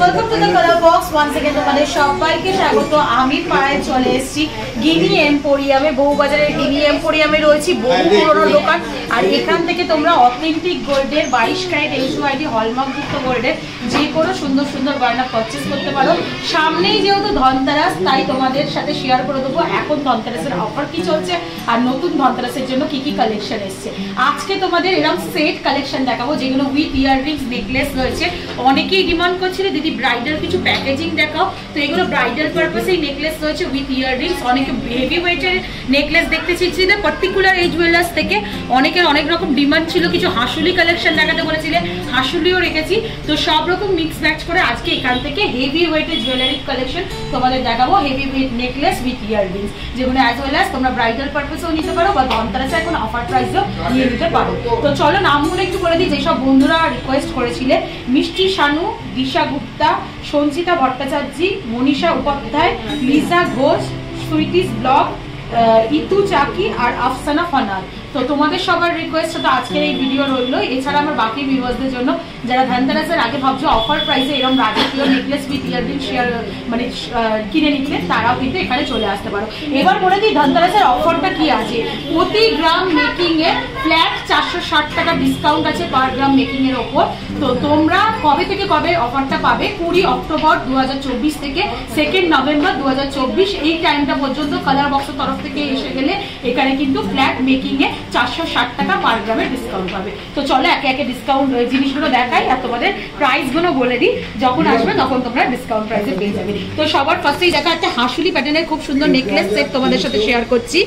Welcome to the colour box once again. तुम्हारे सबाइके स्वागत। आमी पाए चले एसेছি গিনি এম্পোরিয়ামে, বউবাজারের গিনি এম্পোরিয়ামে রয়েছে বহু পুরনো দোকান। আর এখান থেকে তোমরা অথেন্টিক গোল্ডের 22 ক্যারেট HYD হলমার্ক যুক্ত গোল্ডের যে কোনো সুন্দর সুন্দর গয়না পারচেজ করতে পারো। সামনেই যেহেতু ধনতেরাস, তাই তোমাদের সাথে শেয়ার করে দেবো এখন ধনতেরাসের অফার কি চলছে আর নতুন ধনতেরাসের জন্য কি কি কালেকশন এসেছে। আজকে তোমাদের এরকম সেট কালেকশন দেখাবো যেগুলো উইথ ইয়াররিংস নেকলেস রয়েছে। অনেকেই ডিমান্ড করছিল দিদি ব্রাইডাল কিছু প্যাকেজিং দেখাও, তো এগুলো ব্রাইডাল পারপাসেই নেকলেস রয়েছে উইথ ইয়াররিংস। অনেকে হেভি ওয়েটের নেকলেস দেখতে চেয়েছিলে পার্টিকুলার এই জুয়েলার্স থেকে, অনেকের অনেক রকম ডিমান্ড ছিল। কিছু হাসুলি কালেকশন দেখাতে বলেছিলে, হাসুলিও রেখেছি। তো সব রকম মিক্স ম্যাচ করে আজকে এখান থেকে হেভি ওয়েটের জুয়েলারি কালেকশন তোমাদের দেখাবো, heavy weight necklace with earrings, যেগুলো অ্যাজ ওয়েল অ্যাজ তোমরা ব্রাইডাল পারপাসেও নিতে পারো বা ধনতেরাসে এখন অফার প্রাইসেও নিয়ে নিতে পারো। তো চলো নামগুলো একটু বলে দিই যেসব বন্ধুরা রিকোয়েস্ট করেছিলে। মিষ্টি শানু, দিশা গুপ্তা, সঞ্চিতা ভট্টাচার্য, মনীষা উপাধ্যায়, লিজা ঘোষ, সুইটিস ব্লগ, ইতু চাকি আর আফসানা ফানাল। তো তোমাদের সবার রিকোয়েস্ট তো আজকের এই ভিডিও রইল। এছাড়া আমার বাকি ভিউয়ার্সদের জন্য যারা ধনতেরাসের আগে ভাবছো অফার প্রাইসে এরকম রাজকীয় নেকলেস উইথ ইয়াররিং শেয়ার মানে কিনে নিতে, তারাও কিন্তু এখানে চলে আসতে পারো। এবার বলে দিই ধনতেরাসের অফারটা কি আছে। প্রতি গ্রাম মেকিংয়ে ফ্ল্যাট 460 টাকা ডিসকাউন্ট আছে পার গ্রাম মেকিংয়ের ওপর। তো তোমরা কবে থেকে কবে অফারটা পাবে? 20 অক্টোবর 2024 থেকে 2 নভেম্বর 2024 এই টাইমটা পর্যন্ত কালার বক্সের তরফ থেকে এসে গেলে এখানে কিন্তু ফ্ল্যাট মেকিংয়ে 460 টাকা পার গ্রামে ডিসকাউন্ট পাবে। তো চলো একে একে ডিসকাউন্ট জিনিসগুলো দেখাই আর তোমাদের প্রাইসগুলো বলে দিই। যখন আসবে তখন তোমরা ডিসকাউন্ট প্রাইসে পেয়ে যাবে। তো সবার ফার্স্টেই দেখা একটা হাসুলি প্যাটার্নের খুব সুন্দর নেকলেস সেট তোমাদের সাথে শেয়ার করছি।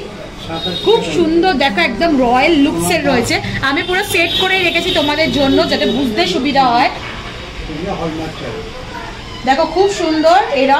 খুব সুন্দর দেখা, একদম রয়্যাল লুকসের রয়েছে। আমি পুরো সেট করে রেখেছি তোমাদের জন্য যাতে বুঝতে সুবিধা হয়। দেখো খুব সুন্দর, এরা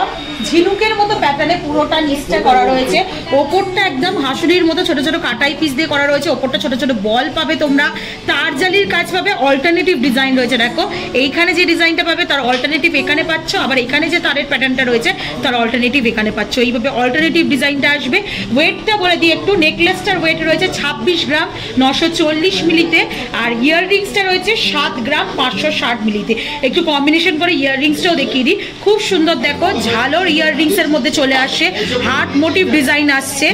ঝিনুকের মতো প্যাটার্নে পুরোটা নিচটা করা রয়েছে। ওপরটা একদম হাসুরির মতো ছোট ছোট কাটাই পিস দিয়ে করা রয়েছে। ওপরটা ছোট ছোট বল পাবে, তোমরা তার জালির কাজ পাবে। অল্টারনেটিভ ডিজাইন রয়েছে, দেখো এইখানে যে ডিজাইনটা পাবে তার অল্টারনেটিভ এখানে পাচ্ছ, আবার এখানে যে তারের প্যাটার্নটা রয়েছে তার অল্টারনেটিভ এখানে পাচ্ছ। এইভাবে অল্টারনেটিভ ডিজাইনটা আসবে। ওয়েটটা বলে দিই একটু, নেকলেসটার ওয়েট রয়েছে 26 গ্রাম 940 মিলিতে আর ইয়াররিংসটা রয়েছে 7 গ্রাম 560 মিলিতে। একটু কম্বিনেশন করে ইয়াররিংসটাও দেখিয়ে দিই। খুব সুন্দর দেখো, ঝালর ইয়াররিংস এর মধ্যে চলে আসে, হার্ট মোটিভ ডিজাইন আসছে।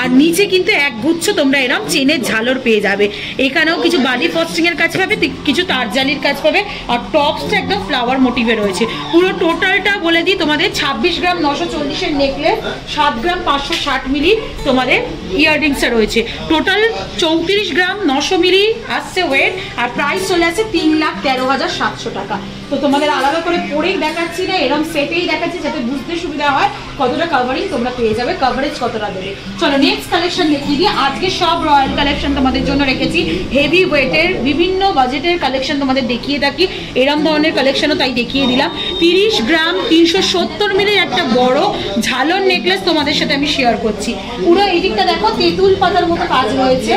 আর নিচে কিন্তু এক গুচ্ছ তোমরা এরকম চেনের ঝালর পেয়ে যাবে। এখানেও কিছু বালি ফস্টিংয়ের কাজ পাবে, কিছু তারজালির কাজ পাবে। আর টপসটা একদম ফ্লাওয়ার মোটিভে রয়েছে। পুরো টোটালটা বলে দিই তোমাদের 26 গ্রাম 940 নেকলেস, 7 গ্রাম 560 মিলি তোমাদের ইয়াররিংসটা রয়েছে। টোটাল 34 গ্রাম 900 মিলি আসছে ওয়েট। আর প্রাইস চলে আসছে 3,13,700 টাকা। তো তোমাদের আলাদা করে পরেই দেখাচ্ছি না, এরকম সেটেই দেখাচ্ছি যাতে বুঝতে সুবিধা হয় কতটা কাভারিং তোমরা পেয়ে যাবে, কাভারেজ কতটা দেবে। চলো নেক্সট কালেকশন দেখিয়ে দিই। আজকে সব রয়্যাল কালেকশন তোমাদের জন্য রেখেছি, হেভি ওয়েটের বিভিন্ন বাজেটের কালেকশন তোমাদের দেখিয়ে থাকি, এরম ধরনের কালেকশনও তাই দেখিয়ে দিলাম। 30 গ্রাম 370 মিলির একটা বড় ঝালর নেকলেস তোমাদের সাথে আমি শেয়ার করছি। পুরো এই দিকটা দেখো তেঁতুল পাতার মতো কাজ রয়েছে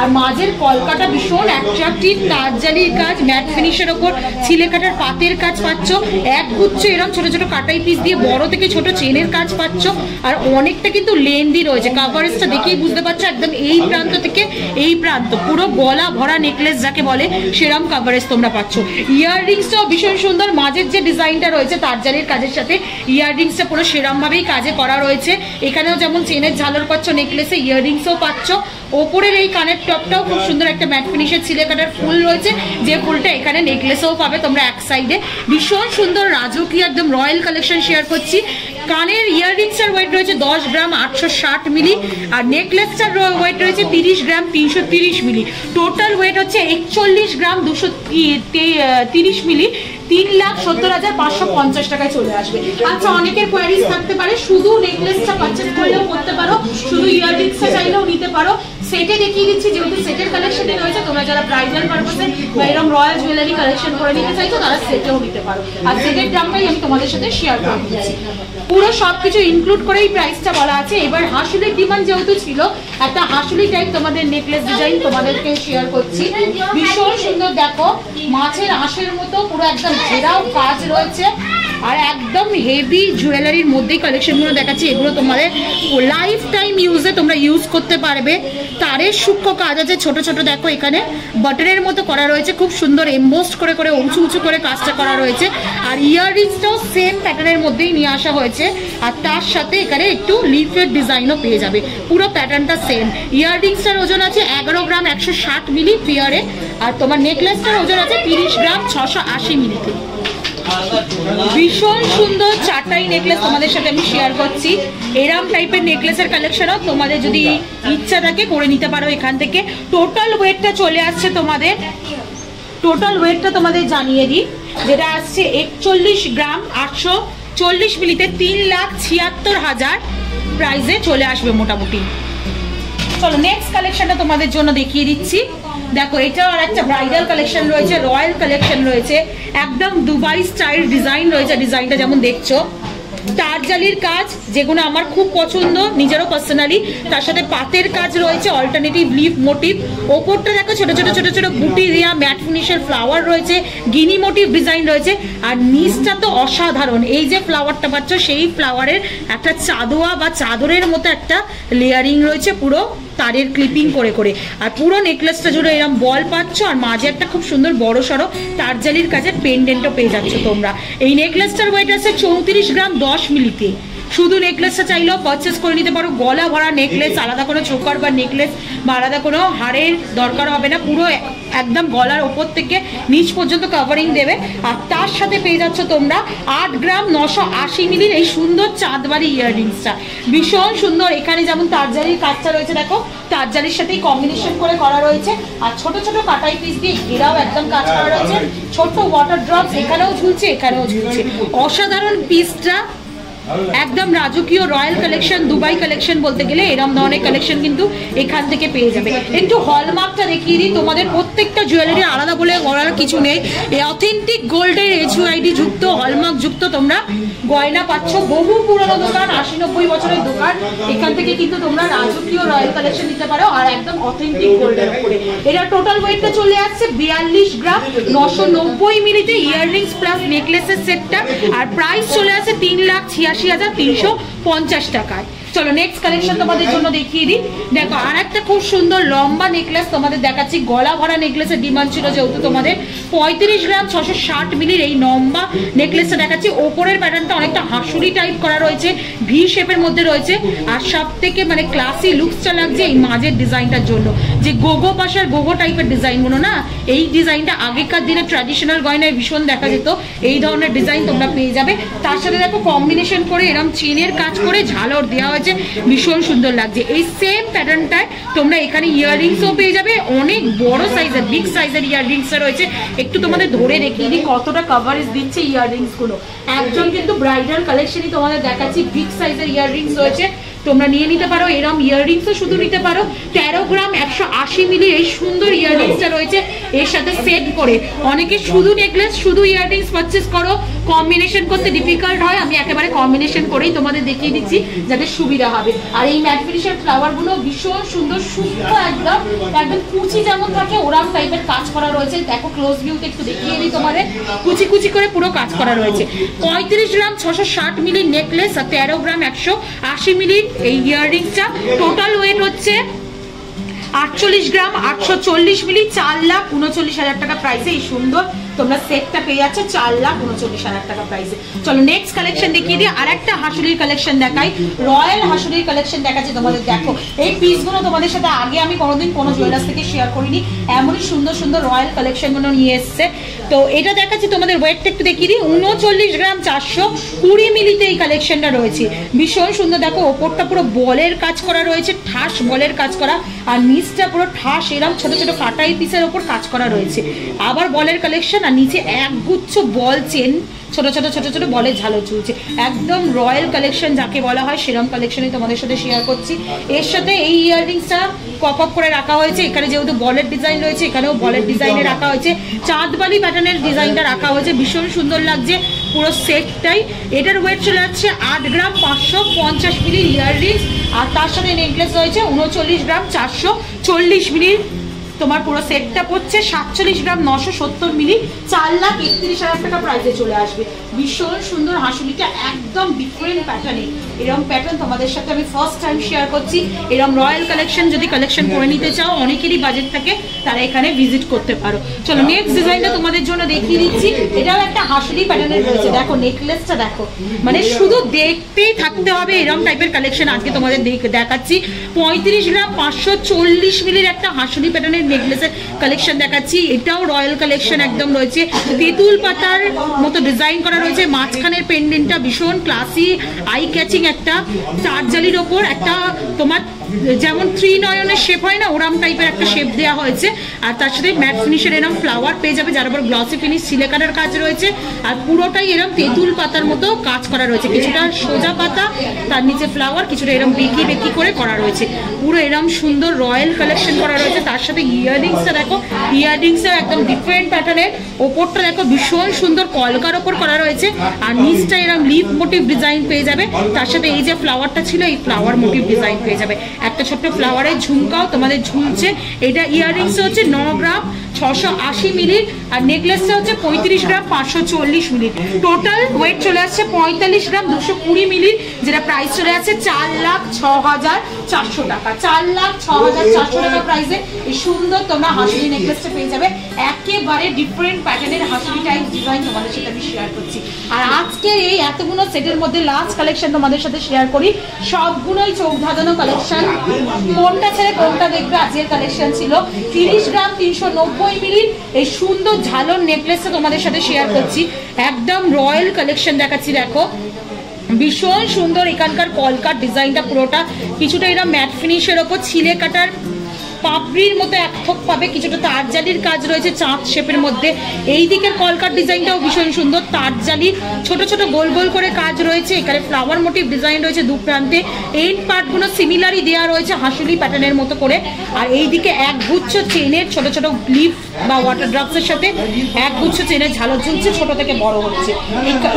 আর মাঝের কলকাটা ভীষণ অ্যাট্রাকটিভ তারজালির কাজ, ম্যাট ফিনিশের ওপর ছিলেকাটার পাতের কাজ পাচ্ছ। এক গুচ্ছ এরকম ছোট ছোট কাটাই পিস দিয়ে বড় থেকে ছোট চেনের কাজ পাচ্ছ। আর অনেকটা কিন্তু লেন্দি রয়েছে, কাভারেজটা দেখেই বুঝতে পারছো একদম এই প্রান্ত থেকে এই প্রান্ত পুরো গলা ভরা নেকলেস যাকে বলে সেরকম কাভারেজ তোমরা পাচ্ছ। ইয়াররিংসটাও ভীষণ সুন্দর, মাঝের যে ডিজাইনটা রয়েছে তারজালির কাজের সাথে ইয়াররিংসটা পুরো সেরকমভাবেই কাজে করা রয়েছে। এখানেও যেমন চেনের ঝালর পাচ্ছ, নেকলেসে ইয়াররিংসও পাচ্ছ। ওপরের এই কানের টপটাও খুব সুন্দর একটা ম্যাট ফিনিশের ছিলেকাটার ফুল রয়েছে, যে ফুলটা এখানে নেকলেসেও পাবে তোমরা এক সাইডে। ভীষণ সুন্দর রাজকীয় একদম রয়্যাল কালেকশন শেয়ার করছি। কানের ইয়াররিংসটার ওয়েট রয়েছে 10 গ্রাম 860 মিলি আর নেকলেসটার ওয়েট রয়েছে 30 গ্রাম 330 মিলি। টোটাল ওয়েট হচ্ছে 41 গ্রাম 230 মিলি। 3,70,550 টাকায় চলে আসবে। আচ্ছা অনেকের কোয়ারিজ থাকতে পারে, শুধু নেকলেসটা পারচেজ করলেও করতে পারো, শুধু ইয়াররিংসটা চাইলেও নিতে পারো। সেটে দেখিয়ে দিচ্ছি যেহেতু সেটের কালেকশনে রয়েছে, তোমরা যারা ব্রাইডাল পারপাসে বা এরকম রয়্যাল জুয়েলারি কালেকশন করে নিতে চাইছো তারা সেটেও নিতে পারো। আর সেটের দামটাই আমি তোমাদের সাথে শেয়ার করে দিচ্ছি, পুরো সব কিছু ইনক্লুড করেই প্রাইসটা বলা আছে। এবার হাসুলির ডিমান্ড যেহেতু ছিল, একটা হাসুলি টাইপ তোমাদের নেকলেস ডিজাইন তোমাদেরকে শেয়ার করছি। ভীষণ সুন্দর দেখো, মাছের আঁশের মতো পুরো একদম ঘেরাও কাজ রয়েছে আর একদম হেভি জুয়েলারির মধ্যেই কালেকশনগুলো দেখাচ্ছি। এগুলো তোমাদের লাইফ টাইম ইউজে তোমরা ইউজ করতে পারবে। তারের সূক্ষ্ম কাজ আছে, ছোট ছোট দেখো এখানে বাটনের মতো করা রয়েছে, খুব সুন্দর এমবোসড করে করে উঁচু উঁচু করে কাজটা করা রয়েছে। আর ইয়াররিংসটাও সেম প্যাটার্নের মধ্যেই নিয়ে আসা হয়েছে, আর তার সাথে এখানে একটু লিফলেট ডিজাইনও পেয়ে যাবে। পুরো প্যাটার্নটা সেম। ইয়াররিংসটার ওজন আছে 11 গ্রাম 160 মিলি পিয়ারে, আর তোমার নেকলেসটার ওজন আছে 30 গ্রাম 680 মিলিতে। ভীষণ সুন্দর চারটাই নেকলেস তোমাদের সাথে আমি শেয়ার করছি। এরকম টাইপের নেকলেসের কালেকশনও তোমাদের যদি ইচ্ছা থাকে করে নিতে পারো এখান থেকে। টোটাল ওয়েটটা চলে আসছে তোমাদের, টোটাল ওয়েটটা তোমাদের জানিয়ে দিই, যেটা আসছে 41 গ্রাম 840 মিলিতে 3,76,000 প্রাইসে চলে আসবে মোটামুটি। চলো নেক্সট কালেকশনটা তোমাদের জন্য দেখিয়ে দিচ্ছি। দেখো এটাও আর একটা ব্রাইডাল কালেকশন রয়েছে, রয়্যাল কালেকশন রয়েছে, একদম দুবাই স্টাইল ডিজাইন রয়েছে। ডিজাইনটা যেমন দেখছো তারজালির কাজ, যেগুলো আমার খুব পছন্দ নিজেরও পার্সোনালি, তার সাথে পাতের কাজ রয়েছে, অল্টারনেটিভ লিফ মোটিভ। ওপরটা দেখো ছোট ছোট ছোট ছোট বুটি দেয়া ম্যাট ফিনিশের ফ্লাওয়ার রয়েছে, গিনি মোটিভ ডিজাইন রয়েছে। আর নিচটা তো অসাধারণ, এই যে ফ্লাওয়ারটা পাচ্ছ সেই ফ্লাওয়ারের একটা চাদোয়া বা চাদরের মতো একটা লেয়ারিং রয়েছে পুরো তারের ক্লিপিং করে করে। আর পুরো নেকলেসটা জুড়ে এরকম বল পাচ্ছ, আর মাঝে একটা খুব সুন্দর বড় সড়ো তারজালির কাজের পেন্ডেন্টও পেয়ে যাচ্ছ তোমরা। এই নেকলেসটার ওয়েট আছে 34 গ্রাম 10 মিলিতে। শুধু নেকলেসটা চাইলেও পারচেস করে নিতে পারো, গলা ভরা নেকলেস, আলাদা কোনো চোকার বা নেকলেস বা আলাদা কোনো হাড়ের দরকার হবে না। পুরো একদম গলার ওপর থেকে নিচ পর্যন্ত কাভারিং দেবে। আর তার সাথে পেয়ে যাচ্ছ তোমরা 8 গ্রাম 980 মিলির এই সুন্দর চাঁদবাড়ি ইয়াররিংসটা, ভীষণ সুন্দর। এখানে যেমন তারজালির কাজটা রয়েছে, দেখো তারজালির সাথেই কম্বিনেশন করে করা রয়েছে, আর ছোট ছোট কাটাই পিস দিয়ে ঘেরাও একদম কাজ করা রয়েছে। ছোট ওয়াটার ড্রপস এখানেও ঝুলছে এখানেও ঝুলছে। অসাধারণ পিসটা, একদম রাজকীয় রয়্যাল কালেকশন, দুবাই কালেকশন বলতে গেলে এরম ধরনের কালেকশন কিন্তু এখান থেকে পেয়ে যাবে। একটু হলমার্কটা দেখিয়ে দিই তোমাদের, প্রত্যেকটা জুয়েলারি আলাদা বলে করার কিছু নেই। এই অথেন্টিক গোল্ডের HUID যুক্ত হলমার্ক যুক্ত তোমরা গয়না পাচ্ছ। বহু পুরনো দোকান, 80-90 বছরের দোকান, এখান থেকে কিন্তু তোমরা রাজকীয় রয়্যাল কালেকশন নিতে পারো, আর একদম অথেন্টিক গোল্ডের উপরে। এটা টোটাল ওয়েটটা চলে আসছে 42 গ্রাম 990 মিলিতে ইয়াররিংস প্লাস নেকলেসের সেটটা, আর প্রাইস চলে আসছে 3,86,350 টাকায়। চলো নেক্সট কালেকশন তোমাদের জন্য দেখিয়ে দিই। দেখো আর একটা খুব সুন্দর লম্বা নেকলেস তোমাদের দেখাচ্ছি। গলা ভরা নেকলেসের ডিমান্ড ছিল যেহেতু তোমাদের, 35 গ্রাম 660 মিলির এই লম্বা নেকলেসটা দেখাচ্ছি। ওপরের প্যাটার্নটা অনেকটা হাঁসুরি টাইপ করা রয়েছে, ভি শেপের মধ্যে রয়েছে, আর সব থেকে মানে ক্লাসি লুকসটা লাগছে এই মাঝের ডিজাইনটার জন্য, যে গোগো পাশার গোগো টাইপের ডিজাইনগুলো না। এই ডিজাইনটা আগেকার দিনে ট্র্যাডিশনাল গয়নায় ভীষণ দেখা যেত, এই ধরনের ডিজাইন তোমরা পেয়ে যাবে। তার সাথে দেখো কম্বিনেশন করে এরকম চেনের কাজ করে ঝালর দেওয়া হয়, ভীষণ সুন্দর লাগছে। এই সেম প্যাটার্নটায় তোমরা এখানে ইয়াররিংসও পেয়ে যাবে, অনেক বড় সাইজের বিগ সাইজের ইয়াররিংসটা রয়েছে। একটু তোমাদের ধরে দেখিয়ে দিই কতটা কভারেজ দিচ্ছে ইয়াররিংসগুলো। একজন কিন্তু ব্রাইডাল কালেকশনই তোমাদের দেখাচ্ছি, বিগ সাইজের ইয়াররিংস রয়েছে, তোমরা নিয়ে নিতে পারো। এরকম ইয়াররিংসও শুধু নিতে পারো 13 গ্রাম 180 মিলি এই সুন্দর ইয়াররিংসটা রয়েছে। এর সাথে সেট করে অনেকে শুধু নেকলেস শুধু ইয়াররিংস পারচেস করো, কম্বিনেশন করতে ডিফিকাল্ট হয়। আমি একেবারে কম্বিনেশন করেই তোমাদের দেখিয়ে দিচ্ছি যাতে সুবিধা হবে। আর এই ম্যাট ফিনিশের ফ্লাওয়ারগুলো ভীষণ সুন্দর, সূক্ষ্ম একদম, একদম কুচি যেমন থাকে ওরকম টাইপের কাজ করা রয়েছে। দেখো ক্লোজ ভিউতে একটু দেখিয়ে দিই তোমাদের, কুচি কুচি করে পুরো কাজ করা রয়েছে। 35 গ্রাম 660 মিলি নেকলেস আর 13 গ্রাম 180 মিলি এই ইয়াররিংসটা, টোটাল ওয়েট হচ্ছে 48 গ্রাম 840 মিলি, 4,39,000 টাকা প্রাইসে এই সুন্দর তোমরা সেটটা পেয়ে যাচ্ছ, 4,39,000 টাকা প্রাইসে। চলো নেক্সট কালেকশন দেখিয়ে দিই। আর একটা হাঁসুলির কালেকশন দেখাই, রয়্যাল হাঁসুলির কালেকশন দেখাচ্ছি তোমাদের। দেখো এই পিসগুলো তোমাদের সাথে আগে আমি কোনোদিন কোনো জুয়েলার্স থেকে শেয়ার করিনি, এমনই সুন্দর সুন্দর রয়্যাল কালেকশনগুলো নিয়ে এসছে। তো এটা দেখাচ্ছি তোমাদের, ওয়েটটা একটু দেখিয়ে দিই, 39 গ্রাম 420 মিলিতে এই কালেকশনটা রয়েছে, ভীষণ সুন্দর। দেখো ওপরটা পুরো বলের কাজ করা রয়েছে, ঠাস বলের কাজ করা, আর নিচটা পুরো ঠাস এরকম ছোটো ছোটো কাটাই পিসের ওপর কাজ করা রয়েছে, আবার বলের কালেকশন। আর নিচে একগুচ্ছ বল চেন, ছোট ছোট ছোট ছোট বলের ঝালর চলছে, একদম রয়্যাল কালেকশন যাকে বলা হয় সেরকম কালেকশনই তোমাদের সাথে শেয়ার করছি। এর সাথে এই ইয়াররিংসটা কপ আপ করে রাখা হয়েছে, এখানে যেহেতু বলের ডিজাইন রয়েছে এখানেও বলের ডিজাইনে রাখা হয়েছে, চাঁদবালি প্যাটার্নের ডিজাইনটা রাখা হয়েছে, ভীষণ সুন্দর লাগছে পুরো সেটটাই। এটার ওয়েট চলে যাচ্ছে 8 গ্রাম 550 মিলি ইয়াররিংস, আর তার সাথে নেকলেস রয়েছে 39 গ্রাম 440 মিলি। तुम्हार पुरो सेट्टा पड़छे 47 ग्राम 970 मिली 4,31,000 टाका प्राइसे चले आसबे। भीषण सुंदर हासुलिटा एकदम डिफरेंट पैटार्ने एरकम पैटार्न तुम्हारे साथे आमि फर्स्ट टाइम शेयर करछि। एरकम रॉयल कलेक्शन यदि कलेक्शन करे निते चाओ अनेकेरই বাজেট থাকে তারা এখানে ভিজিট করতে পারো। চলো নেক্সট ডিজাইনটা তোমাদের জন্য দেখিয়ে দিচ্ছি। এটাও একটা হাসুলি প্যাটার্নের রয়েছে, দেখো নেকলেসটা দেখো, মানে শুধু দেখতেই থাকতে হবে। এরকম টাইপের কালেকশন আজকে তোমাদের দেখাচ্ছি। 35 গ্রাম 540 মিলির একটা হাসুলি প্যাটার্নের নেকলেসের কালেকশন দেখাচ্ছি। এটাও রয়্যাল কালেকশন একদম রয়েছে, তেঁতুল পাতার মতো ডিজাইন করা রয়েছে। মাঝখানের পেন্ডেন্টটা ভীষণ ক্লাসি আই ক্যাচিং, একটা চার জালির ওপর একটা তোমার যেমন থ্রি নয়নের শেপ হয় না ওরম টাইপের একটা শেপ দেওয়া হয়েছে। আর তার সাথে ম্যাট ফিনিশের এরকম ফ্লাওয়ার পেয়ে যাবে, যার উপর গ্লসি ফিনিশ সিলেকারের কাজ রয়েছে। আর পুরোটাই এরকম তেঁতুল পাতার মতো কাজ করা রয়েছে, কিছুটা সোজা পাতা তার নিচে ফ্লাওয়ার, কিছুটা এরকম বেঁকি বেঁকি করে করা রয়েছে। পুরো এরকম সুন্দর রয়্যাল কালেকশন করা রয়েছে। তার সাথে ইয়াররিংসটা দেখো, ইয়াররিংসটাও একদম ডিফারেন্ট প্যাটার্নের, ওপরটা দেখো ভীষণ সুন্দর কলকার ওপর করা রয়েছে। আর নিচটা এরকম লিফ মোটিভ ডিজাইন পেয়ে যাবে, তার সাথে এই যে ফ্লাওয়ারটা ছিল এই ফ্লাওয়ার মোটিভ ডিজাইন পেয়ে যাবে। একটা ছোট্ট ফ্লাওয়ারের ঝুমকাও তোমাদের ঝুলছে। এটা ইয়াররিংস হচ্ছে 9 গ্রাম 680 মিলির আর নেকলেসটা হচ্ছে 35 গ্রাম 540 মিলির। টোটাল ওয়েট চলে আসছে 45 গ্রাম 220 মিলির, যেটা প্রাইস চলে আসছে 4,06,400 টাকা। 4,06,400 টাকা প্রাইসে এই সুন্দর তোমরা হাসুলি নেকলেসটা পেয়ে যাবে। একেবারে ডিফারেন্ট প্যাটার্নের হাসুলি টাইপ ডিজাইন তোমাদের সাথে আমি শেয়ার করছি। আর আজকে এই এতগুলো সেটের মধ্যে লাস্ট কালেকশন তোমাদের সাথে শেয়ার করি। সবগুলোই চোখ ধাঁধানো কালেকশন, কোনটা ছেড়ে কোনটা দেখবে। আজকের কালেকশন ছিল 30 গ্রাম 390 মিলির এই সুন্দর ঝালর নেকলেসটা তোমাদের সাথে শেয়ার করছি। একদম রয়্যাল কালেকশন দেখাচ্ছি, দেখো ভীষণ সুন্দর। এখানকার কলকার ডিজাইনটা পুরোটা কিছুটা এরা ম্যাট ফিনিশের ওপর ছিলে কাটার পাপড়ির মতো এক থোক পাবে, কিছুটা তারজালির কাজ রয়েছে চাঁদ শেপের মধ্যে। এই দিকের কলকার ডিজাইনটাও ভীষণ সুন্দর, তারজালি ছোট ছোট গোল গোল করে কাজ রয়েছে। এখানে ফ্লাওয়ার মোটিভ ডিজাইন রয়েছে দু প্রান্তে, এন্ড পার্টগুলো সিমিলারই দেওয়া রয়েছে হাসুলি প্যাটার্নের মতো করে। আর এই দিকে এক গুচ্ছ চেনের ছোট ছোট লিফ বা ওয়াটার ড্রপসের সাথে এক গুচ্ছ চেনের ঝালর ঝুলছে, ছোট থেকে বড় হচ্ছে।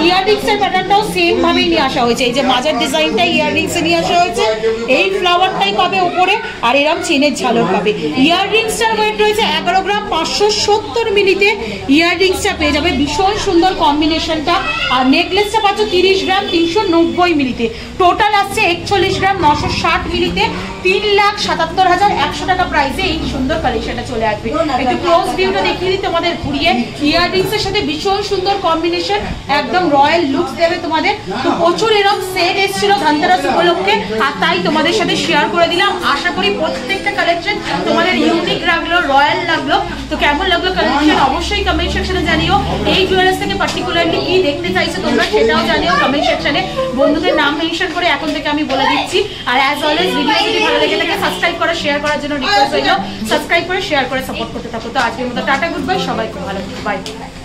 ইয়াররিংসের প্যাটার্নটাও সেমভাবেই নিয়ে আসা হয়েছে, এই যে মাজার ডিজাইনটাই ইয়াররিংসে নিয়ে আসা হয়েছে, এই ফ্লাওয়ারটাই পাবে উপরে। আর এরকম চেনের ঝালর ইয়াররিংসটার ওয়েট রয়েছে 11 গ্রাম 570 মিলিতে ইয়াররিংসটা পেয়ে যাবে। ভীষণ সুন্দর কম্বিনেশনটা। আর নেকলেসটা পাচ্ছ 30 গ্রাম 390 মিলিতে, টোটাল আসছে 41 গ্রাম 960 মিলিতে। 3,77,100 টাকা প্রাইসে এই সুন্দর কালেকশনটা চলে আসবে। একটু ক্লোজ ভিউটা দেখিয়ে দিই তোমাদের ঘুরিয়ে। ইয়াররিংসের সাথে ভীষণ সুন্দর কম্বিনেশন, একদম রয়্যাল লুকস দেবে তোমাদের। তো প্রচুর এরকম সেট এসেছিল ধনতেরাস উপলক্ষে, আর তাই তোমাদের সাথে শেয়ার করে দিলাম। আশা করি প্রত্যেকটা কালেকশন তোমাদের ইউনিক লাগলো, রয়্যাল লাগলো। তো কেমন লাগলো কালেকশন অবশ্যই কমেন্ট সেকশনে জানিও। এই জুয়েলার্স থেকে পার্টিকুলারলি কি দেখতে চাইছো তোমরা সেটাও জানিও কমেন্ট সেকশনে, বন্ধুদের নাম মেনশন করে এখন থেকে আমি বলে দিচ্ছি। আর অ্যাজ অলওয়েজ ভিডিও যদি ভালো লেগে থাকে সাবস্ক্রাইব করা শেয়ার করার জন্য রিকোয়েস্ট হইলো, সাবস্ক্রাইব করে শেয়ার করে সাপোর্ট করতে থাকো। তো আজকের মতো টাটা, গুড বাই, সবাইকে ভালো থাকো, বাই।